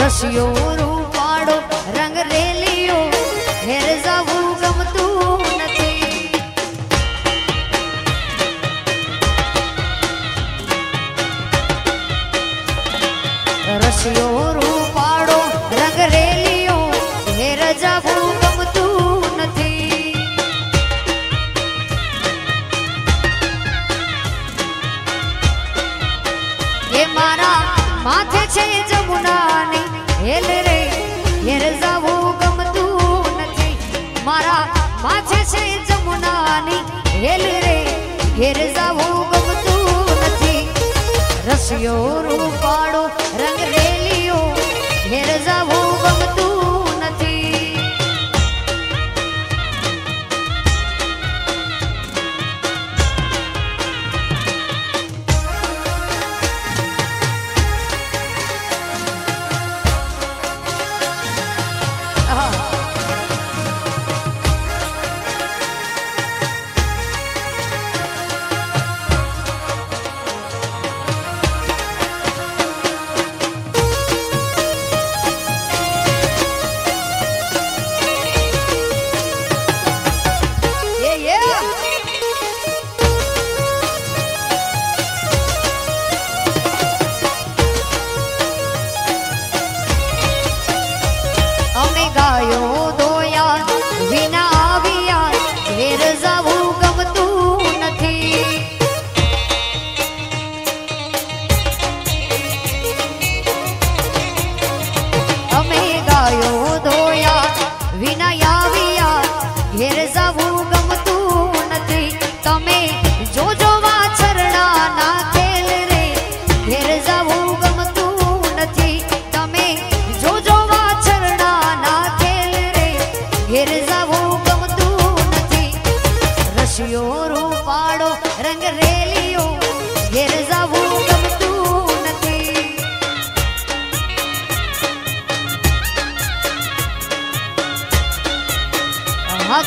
रशियो रूपाड़ो रंग रेलियो घेर जावू गमतू नथी। रशियो रूपाड़ो रंग रेलियो घेर जावू गमतू नथी। ये मारा माथे छे जमुना ने हेल रे घेर जावू गमतू नथी। मारा माथे छे जमुना ने हेल रे घेर जावू गमतू नथी। रशियो रूपाड़ो रंग रेलियो घेर जावू गमतू नथी।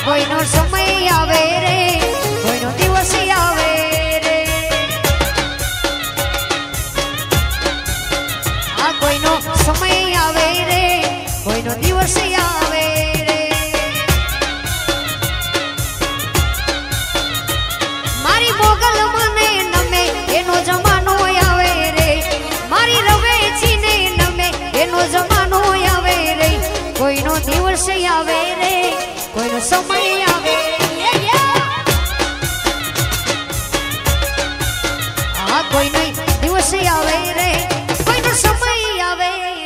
कोई नो समय आवे रे, कोई नो दिवस आवे रे। आ कोई नो समय आवे रे, कोई नो दिवस आवे रे। मारी मोगल मने नमे एनो जमानो आवे रे। मारी रवेची ने नमे एनो जमानो आवे रे। कोई नो दिवस आवे रे, कोई नो समय आवे। आ कोई नो दिवस आवे रे, कोई नो समय आवे रे।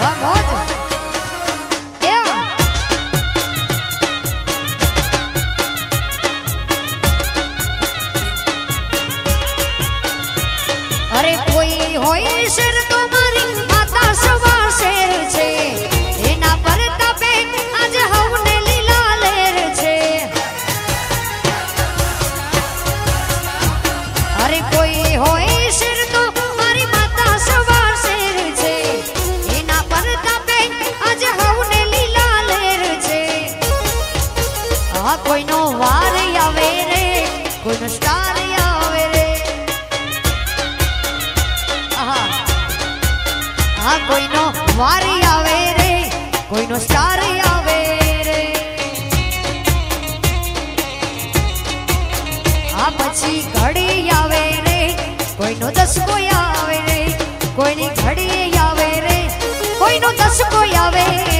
वाह बहुत वारी आवे रे, कोई नो स्टार आवे रे। आ पछी घड़ी आवे रे, कोई नो दस को आवे रे। कोई नी घड़ी आवे रे, कोई नो दस को आवे।